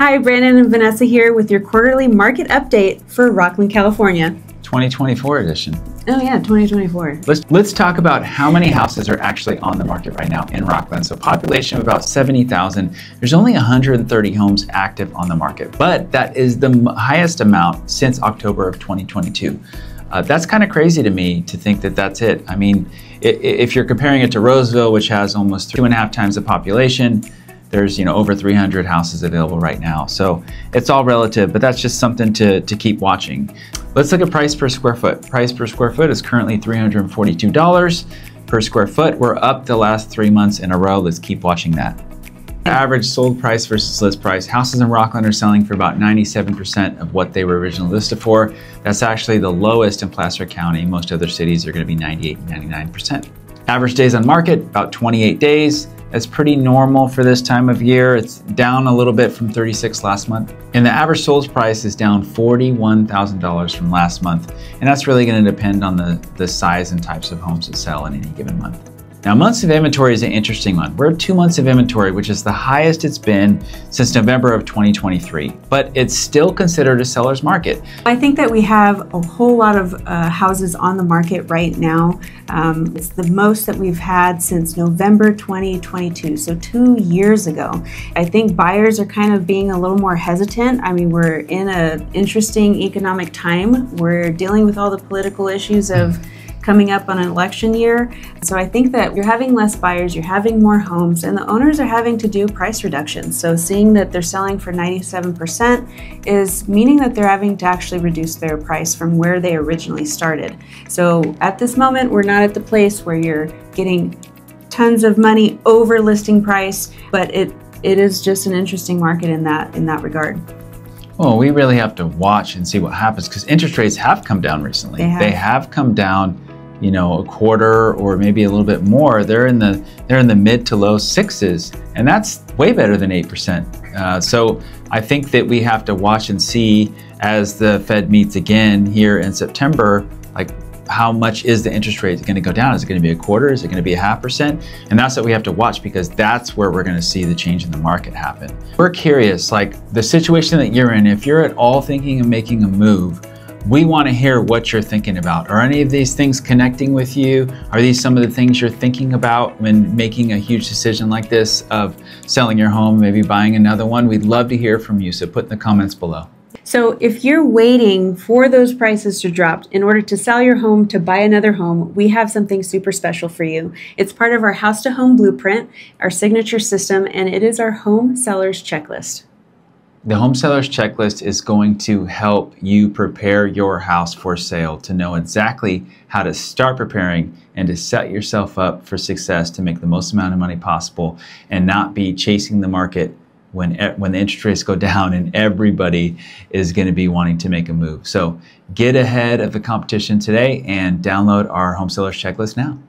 Hi, Brandon and Vanessa here with your quarterly market update for Rocklin, California. 2024 edition. Oh yeah, 2024. Let's talk about how many houses are actually on the market right now in Rocklin. So population of about 70,000. There's only 130 homes active on the market, but that is the highest amount since October of 2022. That's kind of crazy to me to think that that's it. I mean, if you're comparing it to Roseville, which has almost 2.5 times the population, there's, you know, over 300 houses available right now. So it's all relative, but that's just something to keep watching. Let's look at price per square foot. Price per square foot is currently $342 per square foot. We're up the last 3 months in a row. Let's keep watching that. Average sold price versus list price. Houses in Rocklin are selling for about 97% of what they were originally listed for. That's actually the lowest in Placer County. Most other cities are gonna be 98, 99%. Average days on market, about 28 days. That's pretty normal for this time of year. It's down a little bit from 36 last month. And the average sold price is down $41,000 from last month. And that's really gonna depend on the size and types of homes that sell in any given month. Now, months of inventory is an interesting one. We're at 2 months of inventory, which is the highest it's been since November of 2023, but it's still considered a seller's market. I think that we have a whole lot of houses on the market right now. It's the most that we've had since November 2022, so 2 years ago. I think buyers are kind of being a little more hesitant. I mean, we're in an interesting economic time. We're dealing with all the political issues of coming up on an election year. So I think that you're having less buyers, you're having more homes, and the owners are having to do price reductions. So seeing that they're selling for 97% is meaning that they're having to actually reduce their price from where they originally started. So at this moment, we're not at the place where you're getting tons of money over listing price, but it is just an interesting market in that regard. Well, we really have to watch and see what happens because interest rates have come down recently. They have come down, you know, a quarter or maybe a little bit more. They're in the mid to low sixes, and that's way better than 8%. So I think that we have to watch and see as the Fed meets again here in September, like how much is the interest rate going to go down? Is it going to be a quarter? Is it going to be 0.5%? And that's what we have to watch because that's where we're going to see the change in the market happen. We're curious, like the situation that you're in, if you're at all thinking of making a move, we want to hear what you're thinking about. Are any of these things connecting with you? Are these some of the things you're thinking about when making a huge decision like this of selling your home, maybe buying another one? We'd love to hear from you, so put in the comments below. So if you're waiting for those prices to drop in order to sell your home to buy another home, we have something super special for you. It's part of our House to Home Blueprint, our signature system, and it is our Home Sellers Checklist. The Home Sellers Checklist is going to help you prepare your house for sale, to know exactly how to start preparing and to set yourself up for success to make the most amount of money possible and not be chasing the market when the interest rates go down and everybody is going to be wanting to make a move. So get ahead of the competition today and download our Home Sellers Checklist now.